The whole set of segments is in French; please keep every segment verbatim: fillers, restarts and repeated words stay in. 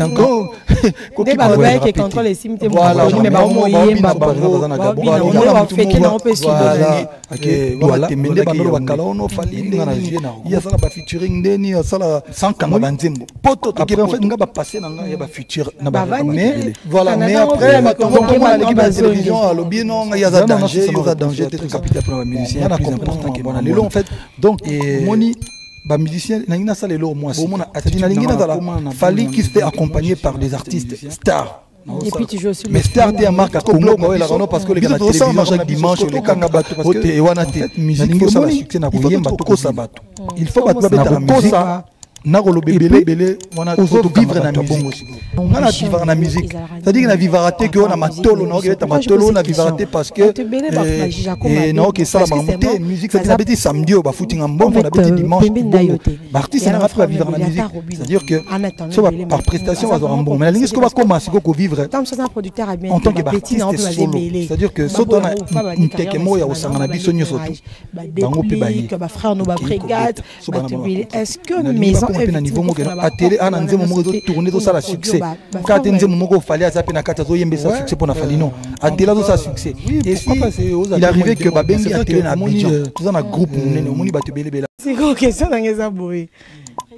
cinq ans. Des bagues qui contrôlent les cimes, voilà. Mais bah on y bah on bah musicien nangina ça les lots moi fallait qu'il soit accompagné par des artistes stars. Et puis tu joues aussi. Mais stars des marques à Congo parce que les gars télévision chaque dimanche les kangaba au téwana musique ça va succès na koyemba to kosa bato. Il faut battre la musique. Na kolobebele wana to vivre na musique. On a vivre na musique. C'est-à-dire na vivarité que on a matolo na oketa matolo na vivarité parce que et na ok ça la musique c'est habitué samedi au ba footing en bon on habitué dimanche. Artiste na frère vivre na musique. C'est-à-dire que par prestation on bon mais lingi ce qu'on va commencer ko vivre. En tant que artiste solo. C'est-à-dire que so on a une teke moya au sangana biso nyo soto. Bango pe bayi que ba frère no ba brigade. Est-ce que maison à niveau moko à télé à nanze moko zo tourner zo sala succès quand nanze moko fallait azape na kata zo yembe sa succès pour na fallait non à télé zo sa succès et il arrivait que babengi à télé na Abidjan tout ça na groupe monene moni ba tebele bela c'est quoi question na ngeza boy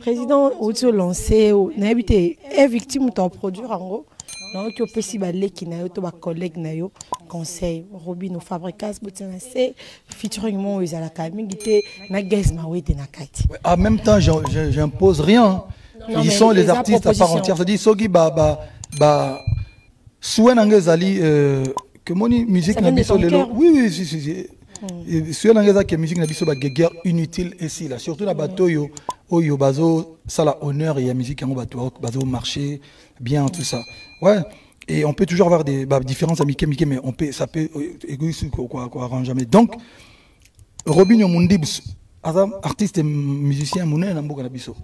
président au to lancer na habité est victime to produire en gros donc tu peux si baler qui na yo to ba collègue na yo conseil Robinio Fabrigas botina c'est featuring mon ils à la camingité na guest ma wete na kati en même temps j'impose rien ils sont les artistes à part entière c'est-à-dire soki ba ba ba souen angezali que moni musique na biso lelo oui oui si si souen angeza que musique na biso ba guerre inutile et si là surtout na batoyo oyo bazo sala honneur et la musique en bato bazo marché bien tout ça ouais. Et on peut toujours avoir des bah, différences amicales, mais on peut, ça peut égoïste quoi, quoi, quoi arrange jamais. Donc, Robinio Mundibs, artiste et musicien, Mounen Ambo Kanabiso.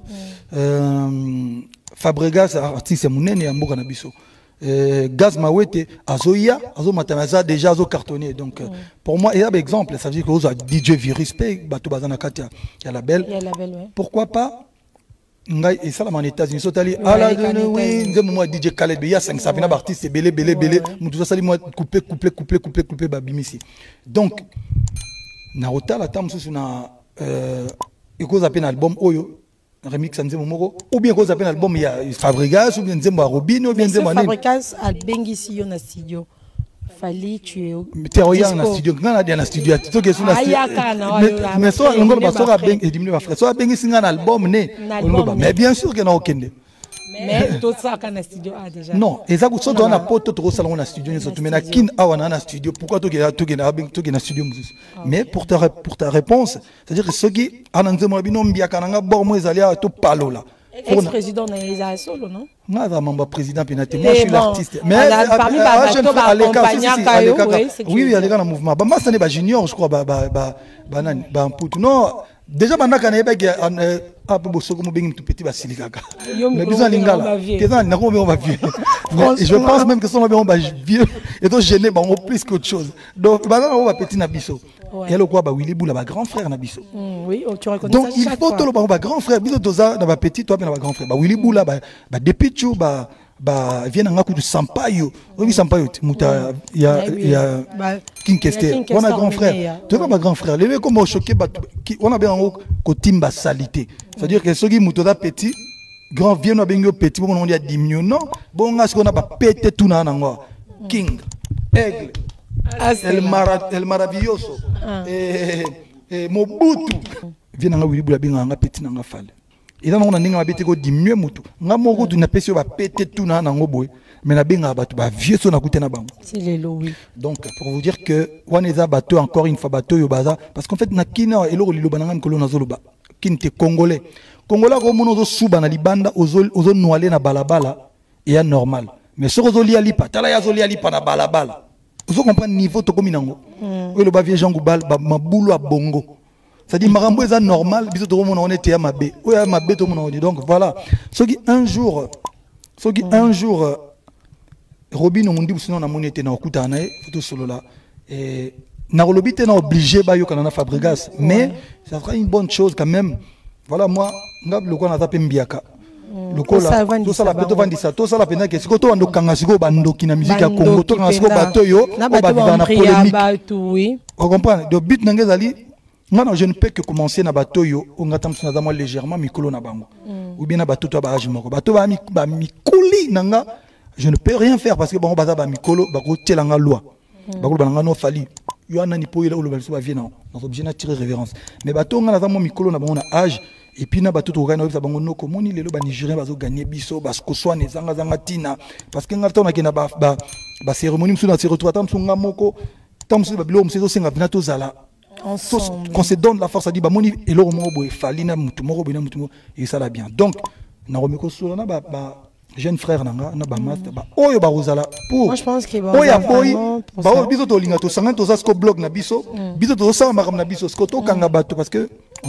Euh, Fabrigas, artiste et Mounen Ambo Kanabiso. Euh, Gaz Mawete, Azoya, Azo Matanaza, déjà Azo cartonné. Donc, oui. Pour moi, il y a un exemple, ça veut dire que vous avez D J Virus, il y a la belle. Il y a la belle, oui. Pourquoi pas? Et ça, les États-Unis sont allés à la oui, moi D J Khaled, il y a cinq cents artistes, c'est belé, belé, belé, tout ça, moi coupé, coupé, coupé, coupé, coupé, babim ici. Donc, Naruto, la tam, sous na, euh, et qu'on appelle album Oyo, remix Nzemo Moro, ou bien qu'on appelle album il y a Fabrigas, ou bien Nzemo Robinio, ou bien Nzemo Fabrigas, à Bengisio na studio. Fally tu es au studio na studio mais so ngol ba so ra ben edimne ba frère so ben singa na album né mais bien sûr que na okende mais tout ça kana studio a déjà non exact so dona poto to sala na studio ni so tu mena kin awana na studio pourquoi to gena to gena to gena studio mais pour ta pour ta réponse c'est-à-dire que ceux qui ananzemo binombia kana nga bor mo ezalia to palola ex-président d'Aïsa Solo, non? Non, je suis président, moi je suis l'artiste. Mais parmi les compagnons, oui, il y a des gars dans le mouvement. Moi, c'est un junior, je crois, un poutre. Non, déjà, je suis un tout petit, je suis un petit. Je pense même que si on est vieux, et donc gêné, on est plus qu'autre chose. Donc, on est petit Nabiso. Il y a le quoi, Willy Boula, ma grand frère Nabiso. Oui, tu reconnais ça. Donc, il faut que le grand frère, Biso Doza, dans ma petite, toi, dans ma grand frère. Willy Boula, depuis que tu viens à un coup de Sampaio, oui, Sampaio, il y a Kinkester, on a grand frère. Tu vois, ma grand frère, les mecs, comme on choqué, on a bien un côté de salité. C'est-à-dire que ceux qui sont petits, grand viennent à Bengo petit, on a diminué, non, bon, on a pété tout dans un King, Aigle. El Mara, El Maravilloso, ah. eh, eh, Mobutu. Viens dans la Willy Boula, bien, on a pété dans la falle. Et là, on a dit qu'on a diminué Moutou. On a dit qu'on a pété tout dans la boue. Mais on a bien abattu, bah, vieux son à côté de la banque. C'est les lots, oui. Donc, pour vous dire que, on est abattu encore une fois, bateau, yobaza. Parce qu'en fait, on a qui n'a et l'eau, l'eau, banane, colonne, zoloba. Qui n'était congolais. Congolais, comme on a souban, à l'ibanda, aux eaux noyées, na balabala, et à normal. Mais sur aux lialipa, t'as la lialipa, na balabala. Vous comprenez le niveau de Tokominango. Oui, le bavier Jean Goubal, ma boulot à Bongo. C'est-à-dire, Marambo est normal, puisque tout le monde était à ma baie. Oui, à ma baie, tout le monde est. Donc voilà. Ceux qui un jour, ceux qui un jour, Robinio Mundibs, sinon, on était dans le coup d'année, photo solo là. Et, Narolobi était obligé, bah, yo, quand on a Fabrigas. Mais, ça sera une bonne chose quand même. Voilà, moi, on a le coup d'année, on a tapé Mbiaka. Tout ça, la peine que si on a kangasiko bando qui na musique à Congo, tout kangasiko batoyo, on va vivre na polémique. Oui. On comprend. Le but n'engagez-ali. Moi, je ne peux que commencer na batoyo. On attend que nous légèrement mikolo na bango. Ou bien na bateau toi barrage moko. Bateau va mik ba mikoli nanga. Je ne peux rien faire parce que bango baza ba mikolo ba ko telanga loi. Ba ko bango no fali. Yo anani po ila olo balso ba vienna. Nous obligés na tirer révérence. Mais bateau on a za mo mikolo na bango na âge. Et puis, nous avons tout organisé, nous avons les Nigériens qui ont gagné Bisso, parce que nous avons gagné parce que nous avons gagné la cérémonie, nous avons gagné. En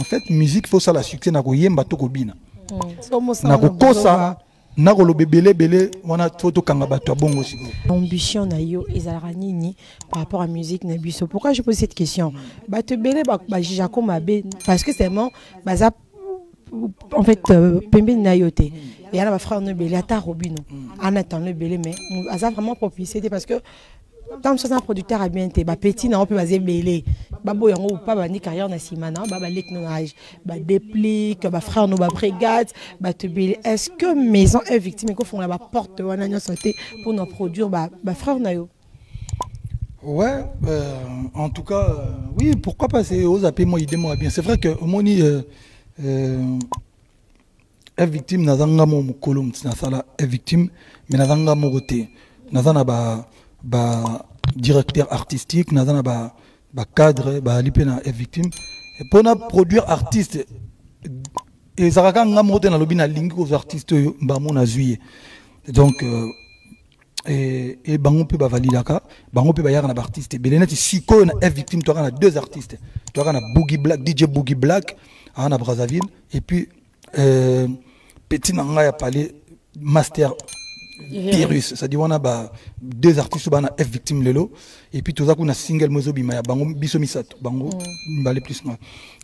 fait, musique, il faut ça la succès. N'a rien bateau cobina. N'a quoi ça? N'a quoi le bébé bébé? On a trop de kangabato bon aussi. Ambition naio Isaranini par rapport à musique Nabiso. Pourquoi je pose cette question? Bateau bébé, bah Jacob Mabé parce que seulement baza en fait pembe naioté. Et alors ma frère ne bébé ata Robinio. En attendant le bébé mais baza vraiment propulsé parce que tant que un producteur a bien été, petit n'a pas basé belé, babo yango ou pas bani carrière na simana, babalik nonage, babéplique, frère no babrégade, batubélé. Est-ce que maison est victime qu'on font la porte ou en santé pour nous produire, bah frère nayo? Ouais, euh, en tout cas, euh, oui, pourquoi pas c'est aux appels moi idée moi bien. C'est vrai que moni euh, euh, est victime na zanga mo kolum na sala est victime, mais na zanga mo roté, na zana ba Bah, directeur artistique, nous avons bah, bah cadre, bah lipena est victime. Et pour nous produire artiste, et ça quand on monte dans le bina lingue aux artistes, bah mon azui. Donc euh, et et bah on peut bah valider là, bah on peut bah y avoir un artiste. Mais là tu si quoi est victime, tu as deux artistes, tu as un Boogie Black, D J Boogie Black, à Brazzaville, et puis euh, petit nanga a parlé master. Virus, ça dit on a deux artistes qui sont F victimes lelo et puis tout ça qu'on a single mozobi maya bango bisomisato bango balé plus non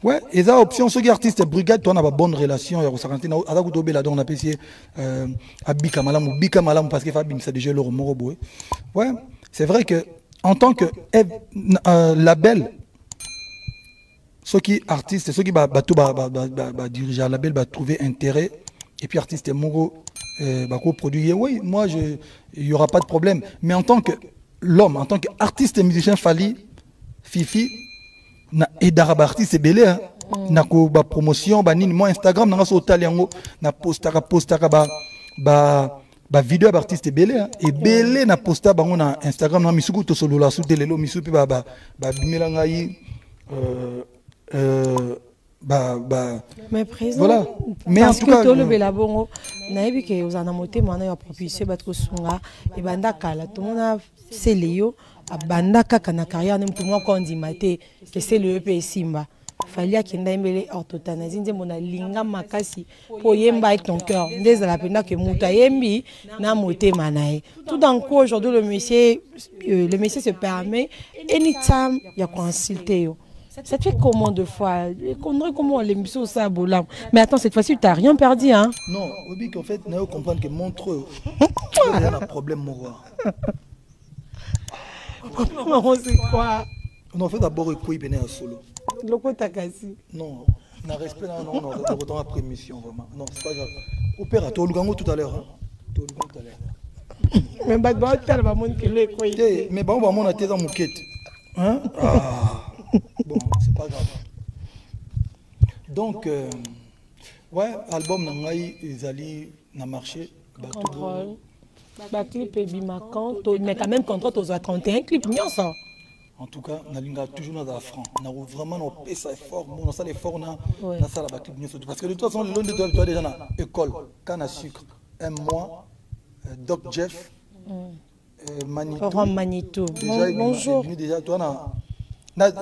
ouais et ça option ceux qui artistes brigade toi on a bonne relation et on s'arrête na aza kutobe là donc on a payé abika malam ou bika malam parce que Fabien ça déjà leur moro boy ouais c'est vrai que en tant que label ceux qui artistes ceux qui bah bah tout bah bah bah diriger un label bah trouver intérêt et puis artistes moro Euh, bah, produit, oui, moi, il n'y aura pas de problème. Mais en tant que l'homme, en tant qu'artiste et musicien, Fally, Fifi, na edaraba artiste et belé, hein. Na ko ba promotion, ba nini, moi Instagram, na so taliango, na postaka postaka ba ba ba vidéo artiste et belé, hein. Et belé na posta ba on a Instagram, na misuku to solo la soute lelo misupi ba ba ba bimelangai euh euh Bah, bah. Mais présent, voilà. Mais parce en tout cas, tout le belabongo, naïbi que aux anamotés, moi naïbi approprié, battre songa, et bandaka là, tout le monde a c'est Léo, à bandaka kanakaria, même tout le monde quand dit maté, que c'est le E P Simba. Fally qu'il n'aime les orthotanazines, c'est mon linga makasi, pour yemba avec ton cœur. Dès la peine que muta yembi, na moté manaï. Tout d'un coup aujourd'hui le monsieur, le monsieur se permet, anytime il a consulté. Ça te fait comment deux fois? Comment l'émission ça bolam? Mais attends, cette fois-ci, tu n'as rien perdu, hein? Non, Obi, qu'en fait, nous comprenons que Montreux, il y a un problème, mon roi. C'est quoi? On en fait d'abord un coup, il venait un solo. Le coup, t'as cassé? Non, on a respect, non, non, on a autant après émission, vraiment. Non, c'est pas grave. Opéra, tu as oublié tout à l'heure, hein? Tu as oublié tout à l'heure. Mais bah, tu as oublié que le coup. Mais bah, on a été dans mon quête. Hein? Ah! Bon, c'est pas grave. Donc, euh, ouais, album Nangaï, ils allaient dans le marché. Contrôle. Bah, clip et bimacan, mais quand même, contre aux trente et un clips, non, ça. En tout cas, on a toujours dans la France. On a vraiment on ça effort, on a ça l'effort, on a ça la clip, parce que de toute façon, le long de toi, déjà, on a école, canne à sucre, un mois, Doc Jeff, Manitou. Manitou. Bonjour. Déjà, toi, on a.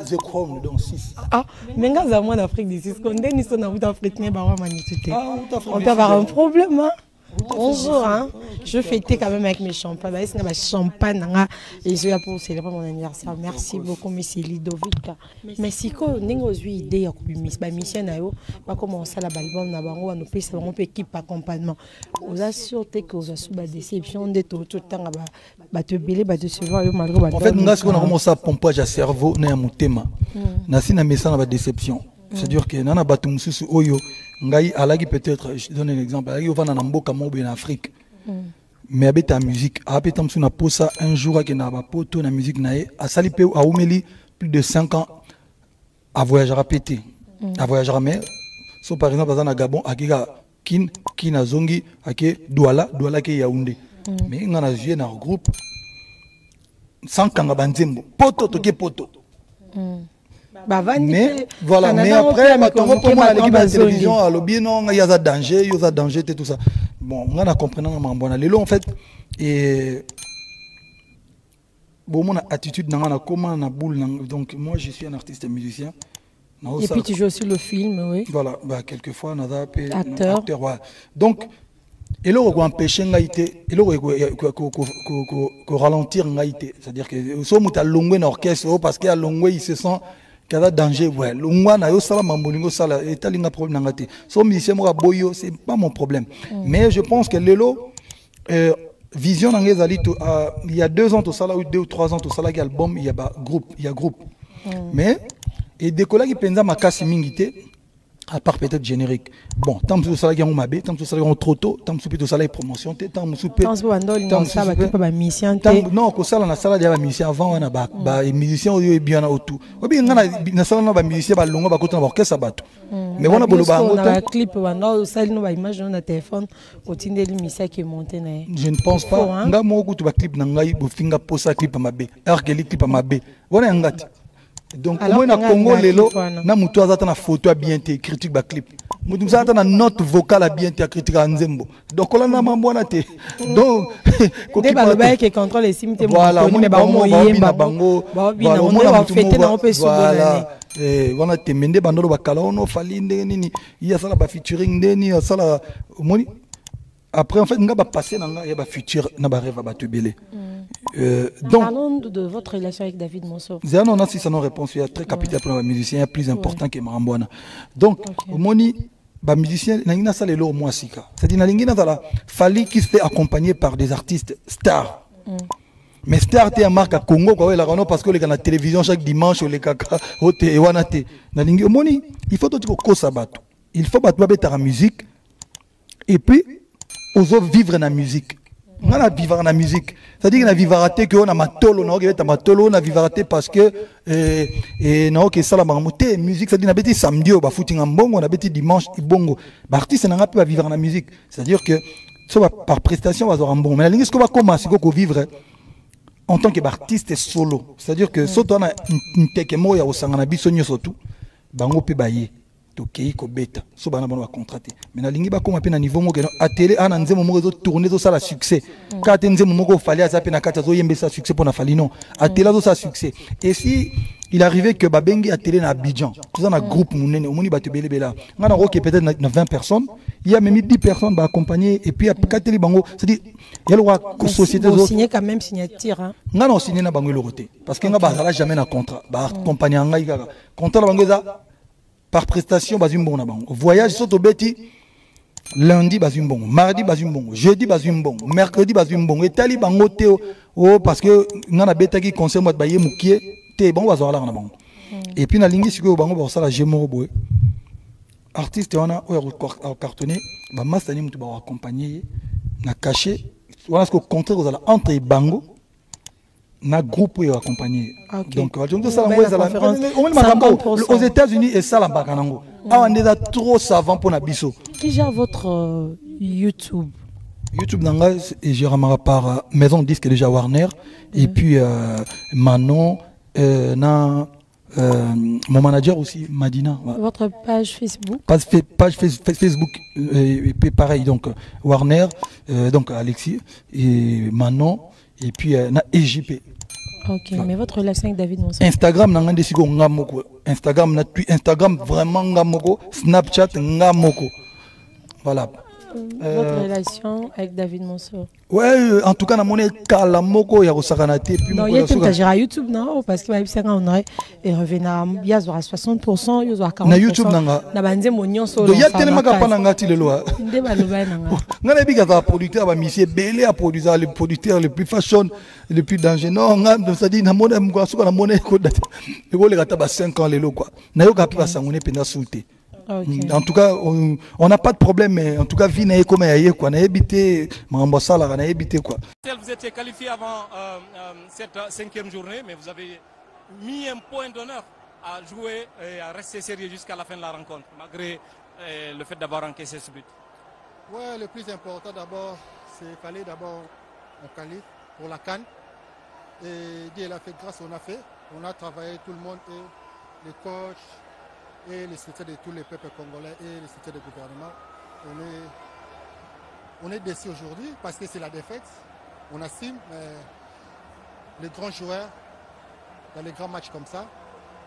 Je crois dans six. Ah, mais quand on est en Afrique du Sud, quand on est en Afrique, on a un problème. Bonjour, hein. Je fêtais quand même avec mes champagnes. C'est ma champagne. Et je suis là pour célébrer mon anniversaire. Merci beaucoup, M. Lidovic. Merci beaucoup. J'ai une idée de la mission. Je commence à la balbon. Je suis là pour équipe accompagnement. Vous assurez que vous avez une déception de tout le temps. En fait, nous avons commencé à pomper le cerveau. Nous avons une déception. C'est-à-dire que nous avons un cerveau. Peut-être, je donne un exemple, il y a un mboka en Afrique, mais il y a musique. Un jour, il y a une musique, il plus de cinq ans, à voyager à péter. À voyager à mer, so, par exemple, dans le Gabon, il y a Kin, Kin à Zongi, Douala, Douala qui est Yaoundé. Mais il y a un vieux dans le groupe, sans Kangabanzembo, poto, toké poto. Bah, mais voilà, mais après, maintenant, pour moi, l'équipe de la télévision, à l'objet, non, il y a un danger, il y a un danger, et tout ça. Bon, on a compris, on a bon allé en fait, et bon, mon attitude, on a comment on a boule, donc moi, je suis un artiste musicien. Et puis, tu joues sur le film, oui. Voilà, bah, quelquefois, on a appelé acteur. Donc, et là, on a empêché, on a été, et là, on a ralenti, on a été. C'est-à-dire que, au sommet, on a longué dans l'orchestre, parce qu'à longué, il se sent. Il y a un danger, ouais. C'est pas mon problème. Mm. Mais je pense que Lelo, euh, vision, il y a deux ans, ou deux ou trois ans, il y a album, il y a groupe, il y a groupe. Mm. Mais, et des collègues qui pensent à à part peut-être générique. Bon, tant que ça salaire mabé, tant que ça salaire trop tôt, tant que ça salaire promotion, tant que tant que ça va pas musicien. Non, que ça la salle de musicien avant on a ba ba musicien au bien au tout. Ou bien on a na salle ba musicien ba longo ba côté ba orchestre ba tout. Mais on a bolo ba ngota. On a clip ba no salle no ba image na téléphone continue le musicien qui monter na. Je ne pense pas. Nga mo ko tu ba clip na ngai bo finga posa clip mabé. Alors que clip mabé. Voilà ngati. Donc, au moins, au Congo, Lelo, nous avons une photo bien critique de clip. Nous avons une note vocale bien critique à Nzembo. Donc, on a une note. Donc, on a une note qui contrôle les cimetières. Voilà, on a une note. Voilà, on a une note. Voilà. On a une note. On a une Après, en fait, on va passer dans le futur, on va rêver à Batubélé. Parlons de votre relation avec David Monso. Non, non, si ça nous répond, il y a très capital pour les musiciens, il y a plus important que Marambouana. Donc, au moni, les musiciens, ils sont les lots moins sika. C'est-à-dire, ils sont là, Fally qui se fait accompagner par des artistes stars. Mais stars, c'est une marque à Congo, parce que les gens à la télévision chaque dimanche, les caca, les wanate. Au moni, il faut tout ça battre. Il faut battre la musique, et puis, oso vivre na musique. On a vivre na musique. C'est-à-dire que na vivarité que on a matolo, na oketa matolo, na vivarité parce que euh et na ok ça la mamoté musique, c'est-à-dire na beti samedi ba footing en bongo, na beti dimanche ibongo. Ba artiste na rappe ba vivre na musique. C'est-à-dire que soit par prestation va en bon. Mais la ligne ce qu'on va commencer ko vivre en tant que artiste solo. C'est-à-dire que soit on a une tekemo ya osanga na biso nyo surtout bango pe baye. Mais la ligne comme à niveau atelier à tourner ça succès. Quand fallait succès pour la succès. Et si il arrivait que Babengi atelier à Abidjan, tout un groupe peut-être vingt personnes, il y a même dix personnes accompagnées et puis après atelier bango, c'est-à-dire il y a le société signer quand même signature. Non non signer na bango le roté parce qu'on n'a jamais un contrat. Bah accompagné contrat bango par prestation, voyage, soto beti, lundi, mardi, jeudi, mercredi, et tali bango teo, parce que nous avons bêta qui concerne notre baillé moukier, t'es bon, vas-y là, on et puis, na lingi si que au bango, ça la gémo boy. Artiste, on a cartonné, bah master ni on accompagné, na caché, voilà ce qu'au contraire, on a entre bango. Na groupe est accompagné. Donc, aux États-Unis, et ça, on est trop savant pour Nabiso. Qui gère votre YouTube? YouTube, je gère par Maison Disque déjà Warner, et puis Manon, mon manager aussi, Madina. Votre page Facebook? Page Facebook, pareil, donc Warner, donc Alexis, et Manon, et puis na E J P. Ok, voilà. Mais votre relation avec David Monso? Instagram, n'a rien de si Instagram, Instagram, vraiment, Ngamoko. Snapchat, Ngamoko. Voilà. euh, votre relation avec David Monso? Ouais, en tout cas, na monnaie kalamoko ya rosakanate puis mon relation. Non, il y a YouTube non parce que même si on aurait revenir il y a soixante pour cent, il y a quarante pour cent. Na YouTube nanga. Na banze monion solo. Il y a tellement ka pa nanga ti le loi. Ndé baloba nanga. Ngana bika ka producteur ba monsieur Belé a produire le producteur le plus fashion, le plus danger. Non, ngam ça dit na monnaie mko na monnaie ko date. Et ko le ka ba cinq ans le lo quoi. Na yo ka pi ba sangone penda souté. Okay. En tout cas, on n'a pas de problème, mais en tout cas, vie n'est comme ailleurs, quoi. On a évité, Mambossa, on a évité, quoi. Vous étiez qualifié avant euh, euh, cette cinquième journée, mais vous avez mis un point d'honneur à jouer et à rester sérieux jusqu'à la fin de la rencontre, malgré euh, le fait d'avoir encaissé ce but. Ouais, le plus important d'abord, c'est qu'il fallait d'abord on qualifie pour la CAN. Et Dieu l'a fait grâce, on a fait. On a travaillé tout le monde, et les coachs, et les secrétaires de tous les peuples congolais et les secrétaires du gouvernement. On est, on est déçus aujourd'hui parce que c'est la défaite. On assume euh, les grands joueurs dans les grands matchs comme ça.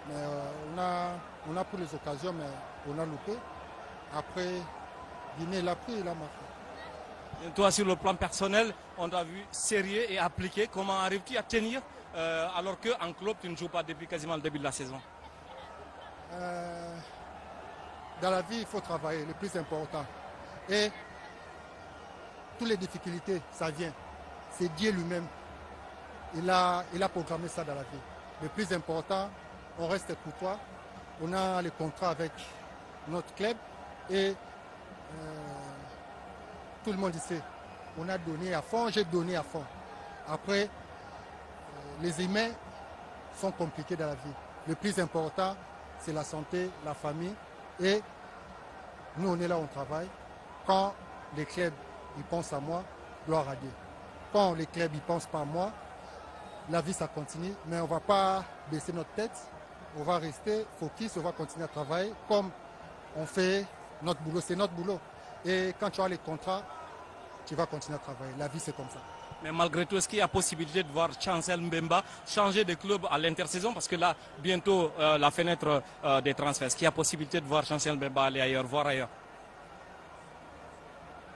Mais, euh, on, a, on a pris les occasions, mais on a loupé. Après, Guinée l'a pris et l'a marqué. Toi, sur le plan personnel, on t'a vu sérieux et appliqué. Comment arrives-tu à tenir euh, alors qu'en club, tu ne joues pas depuis quasiment le début de la saison? Euh, dans la vie, il faut travailler, le plus important. Et toutes les difficultés, ça vient. C'est Dieu lui-même. Il a, il a programmé ça dans la vie. Le plus important, on reste courtois. On a les contrats avec notre club et euh, tout le monde ici. On a donné à fond, j'ai donné à fond. Après, euh, les humains sont compliqués dans la vie. Le plus important, c'est la santé, la famille, et nous on est là, on travaille. Quand les clubs ils pensent à moi, gloire à Dieu. Quand les clubs ils pensent pas à moi, la vie ça continue, mais on va pas baisser notre tête, on va rester focus, on va continuer à travailler comme on fait notre boulot, c'est notre boulot. Et quand tu as les contrats, tu vas continuer à travailler, la vie c'est comme ça. Mais malgré tout, est-ce qu'il y a possibilité de voir Chancel Mbemba changer de club à l'intersaison? Parce que là, bientôt, euh, la fenêtre euh, des transferts. Est-ce qu'il y a possibilité de voir Chancel Mbemba aller ailleurs, voir ailleurs?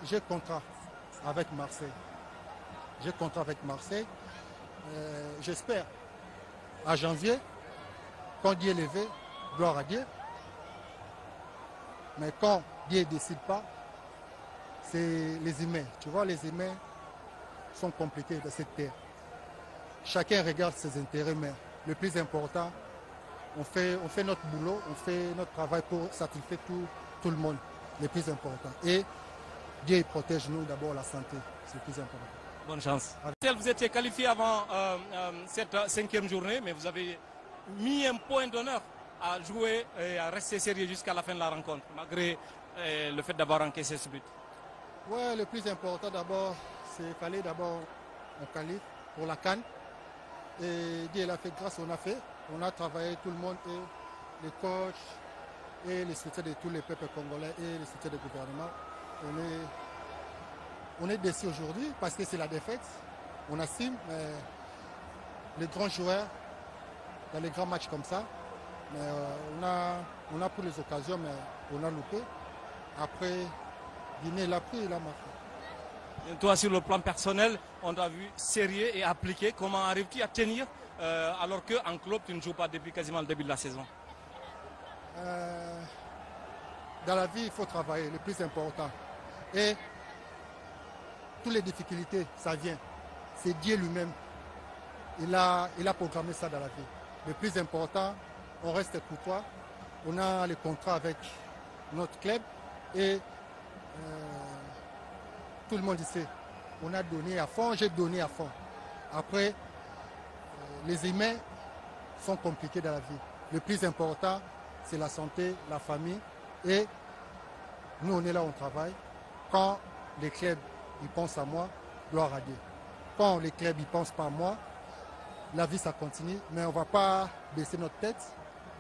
J'ai contrat avec Marseille. J'ai contrat avec Marseille. Euh, J'espère, à janvier, quand Dieu est levé, gloire à Dieu. Mais quand Dieu ne décide pas, c'est les humains. Tu vois, les humains sont compliqués dans cette terre. Chacun regarde ses intérêts, mais le plus important, on fait, on fait notre boulot, on fait notre travail pour satisfaire tout, tout le monde. Le plus important. Et Dieu il protège nous d'abord la santé. C'est le plus important. Bonne chance. Avec... Vous étiez qualifié avant euh, euh, cette cinquième journée, mais vous avez mis un point d'honneur à jouer et à rester sérieux jusqu'à la fin de la rencontre, malgré euh, le fait d'avoir encaissé ce but. Ouais, le plus important d'abord, c'est qu'il fallait d'abord on qualifie pour la CAN. Et Dieu l'a fait grâce, on a fait. On a travaillé tout le monde, et les coachs, et les secrétaires de tous les peuples congolais et les secrétaires du gouvernement. On est, on est déçus aujourd'hui parce que c'est la défaite. On assume euh, les grands joueurs dans les grands matchs comme ça. Mais, euh, on, a, on a pris les occasions, mais on a loupé. Après, Guinée l'a pris et l'a marqué. Et toi, sur le plan personnel, on t'a vu sérieux et appliqué. Comment arrives-tu à tenir euh, alors qu'en club, tu ne joues pas depuis quasiment le début de la saison? euh, Dans la vie, il faut travailler, le plus important. Et toutes les difficultés, ça vient. C'est Dieu lui-même. Il a, il a programmé ça dans la vie. Le plus important, on reste courtois. On a les contrats avec notre club et... Euh, tout le monde ici, on a donné à fond, j'ai donné à fond. Après, euh, les humains sont compliqués dans la vie. Le plus important, c'est la santé, la famille. Et nous, on est là, on travaille. Quand les clubs, ils pensent à moi, gloire à Dieu. Quand les clubs, ils pensent pas à moi, la vie, ça continue. Mais on va pas baisser notre tête.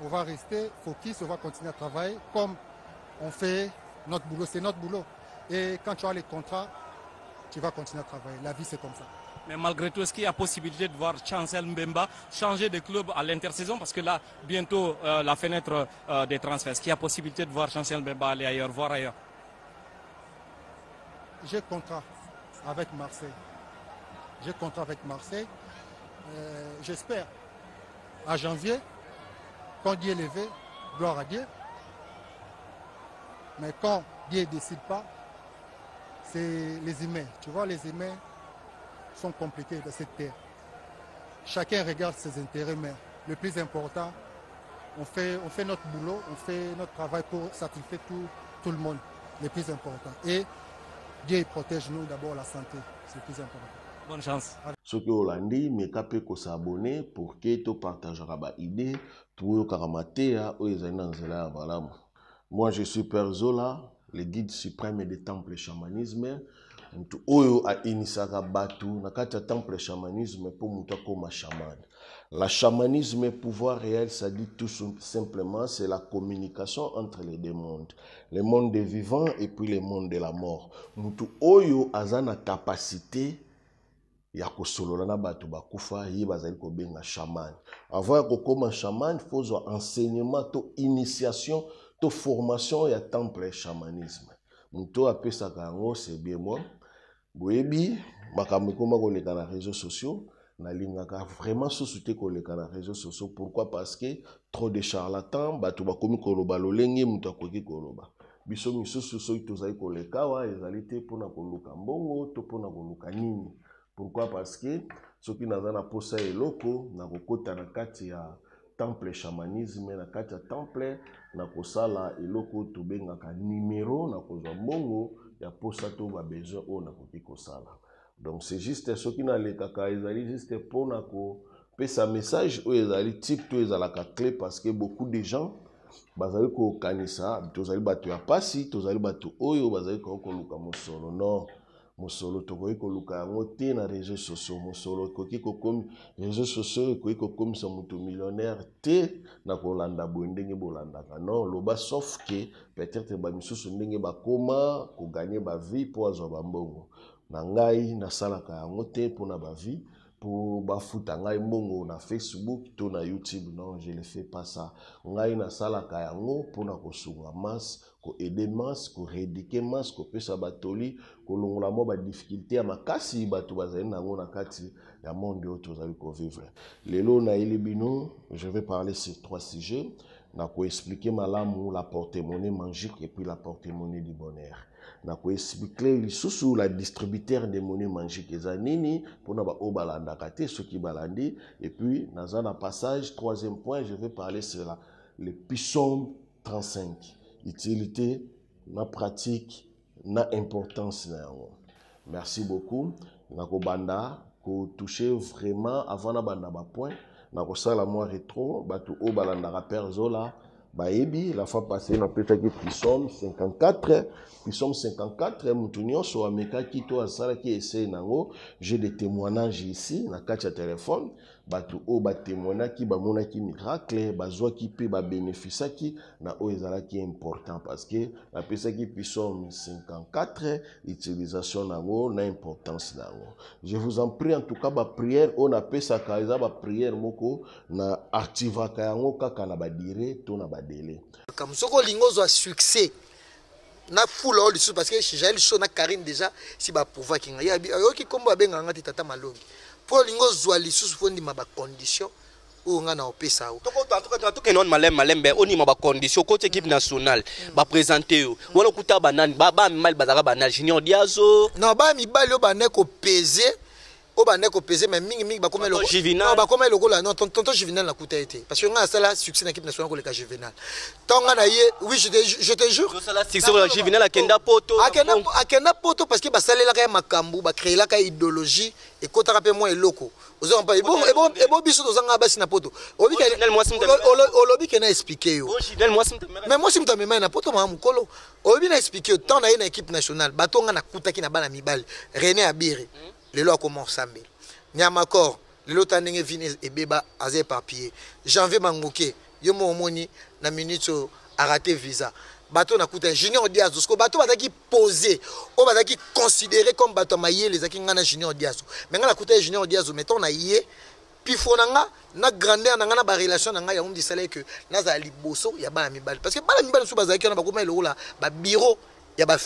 On va rester focus, on va continuer à travailler comme on fait notre boulot. C'est notre boulot. Et quand tu as les contrats, tu vas continuer à travailler. La vie, c'est comme ça. Mais malgré tout, est-ce qu'il y a possibilité de voir Chancel Mbemba changer de club à l'intersaison? Parce que là, bientôt, euh, la fenêtre euh, des transferts. Est-ce qu'il y a possibilité de voir Chancel Mbemba aller ailleurs, voir ailleurs? j'ai contrat avec Marseille. J'ai contrat avec Marseille. Euh, J'espère, à janvier, quand Dieu est levé, gloire à Dieu. Mais quand Dieu ne décide pas, c'est les humains. Tu vois, les humains sont compliqués dans cette terre. Chacun regarde ses intérêts, mais le plus important, on fait, on fait notre boulot, on fait notre travail pour satisfaire tout, tout le monde. Le plus important. Et Dieu protège nous d'abord la santé. C'est le plus important. Bonne chance. Ce que Hollandi, mais capé qu'on s'abonne pour que tu partages la idée, tout karamatea ou les ananzela valam. Moi je suis Père Zola, le guide suprême des temples chamanisme. Tout oyo a inisaka batu nakata temple chamanisme pour mutako ma chaman. La chamanisme pouvoir réel, ça dit tout simplement, c'est la communication entre les deux mondes. Le monde des vivants et puis le monde de la mort. Mutu oyo azana capacité ya kosolola na batu bakufa yi bazali ko benga chaman. Avant ko koma chaman, faut zo enseignement to initiation to formation ya temple chamanisme. Mutu apesa kango c'est bien moi. Boyebi makambo koma ko leka na réseaux sociaux. Vraiment sous-souté les réseaux sociaux. Pourquoi? Parce que trop de charlatans, bato bakomi koloba lolenge mutu akoki koloba. Biso misusu so itozali kolekawa ezali te pona koluka mbongo to pona koluka nini. Pourquoi? Parce que soki naza na posa eloko na kokota na kati ya temple chamanisme, na kati ya temple na kosala eloko to bengaka numéro na kozwa mbongo ya posa to ba besoin o na koki kosala. Donc c'est juste ce qui n'a les caca, ils allaient juste pour nako. Puis ça message où ils allaient type tous ils allaient la clé parce que beaucoup de gens basaient qu'on canisa, tous allaient battre à passer, tous allaient battre oyo, basaient qu'on coloque mon solo non, mon solo tu vois qu'on coloque à monter dans les réseaux sociaux, mon solo coquille comme les réseaux sociaux coquille comme ça monte millionnaire t nako landa boendenge bolanda non, le bas sauf que peut-être bah monsieur sondenge bah comment qu'on gagne bah vie pour avoir bah bon. Nangai na salaka yango te pour na ba vie pour ba futa ngai mbongo na Facebook to na YouTube non je ne fais pas ça ngai na salaka yango pour na kosunga mas ko aider mas ko rédiger mas ko pesa batoli ko longola mo ba difficulté ya makasi bato bazali nango na kati ya monde auto za ko vivre lelo na elibino je vais parler sur trois sujets na ko expliquer malamu la porte-monnaie magique et puis la porte-monnaie du bonheur. Na ko expliquer lisusu la distributeur de monnaie magique eza nini pona ba obalanda kate soki balandi et puis dans un passage troisième point je vais parler sur la le psaume trente-cinq utilité na pratique na importance na yango. Merci beaucoup na ko banda ko toucher vraiment avant na banda ba point na ko sala moi rétro batu obalanda Père Zola. Baebi, la fois passée, on a peut-être que Psaume cinquante-quatre, Psaume cinquante-quatre, Moutounion, Soameka, Kito, Asala, qui essaie Nango, j'ai des témoignages ici, na kacha téléphone, Batou, O, Bat témoignaki, Bamonaki, miracle, Bazoaki, P, Babénéficiaki, na O, Ezala, qui est important, parce que la Pesaki, Psaume cinquante-quatre, utilisation Nango, n'a importance Nango. Je vous en prie, en tout cas, ma prière, on a Pesaka, Ezaba, prière, Moko, na activa, Kayango, Kakanaba, dire, Tonaba, comme ce que l'ingos a succès na full all dessus parce que j'ai le show na Karine déjà si ba pouvoir qui ya yoki komba benga ngati tata malongi pour l'ingos a lissus fondi ma ba condition ou nga na opesa ou to ko to to ke non malem malembe oni ma ba condition coach équipe nationale ba présenter ou wala kuta banane ba ba mal bazaka bana junior diazo na ba mi ba le bané ko peser au bané ko peser mais mingi mingi ba comme le non ba comme le là non tonton Juvenal la coûte a été parce que on a ça la succès l'équipe nationale ko le cas Juvenal tant on a oui je te je te jure ça la succès la Juvenal akenda poto akenda akenda poto parce que ba salé la kay makambu ba créer la kay idéologie et ko ta rapé moins loko ozo on pas et bon et bon et bon biso tozanga ba sina poto obi ka olobi ke na expliquer yo mais moi si mtamema na poto ma mukolo obi na expliquer tant on a une équipe nationale ba tonga na kuta ki na bana mibali René Abiri le lot commence à mille. Niamakor, le lot a nengé vinez et beba a zé papier. Janvier mangouke, yomo omoni, na minute a raté visa. Bato na kouta junior diazo. Sko bato bataki posé, ou bataki considéré comme bato maillé les aki ngana junior diazo. Mais ngana kouta junior diazo, mettons na yé, pifo nanga, na grandeur nanga na ba relation nanga ya ondi salé que naza liboso ya ba la mibale. Parce que ba la mibale sou bazaki na ba kouma le roula, ba biro, ya ba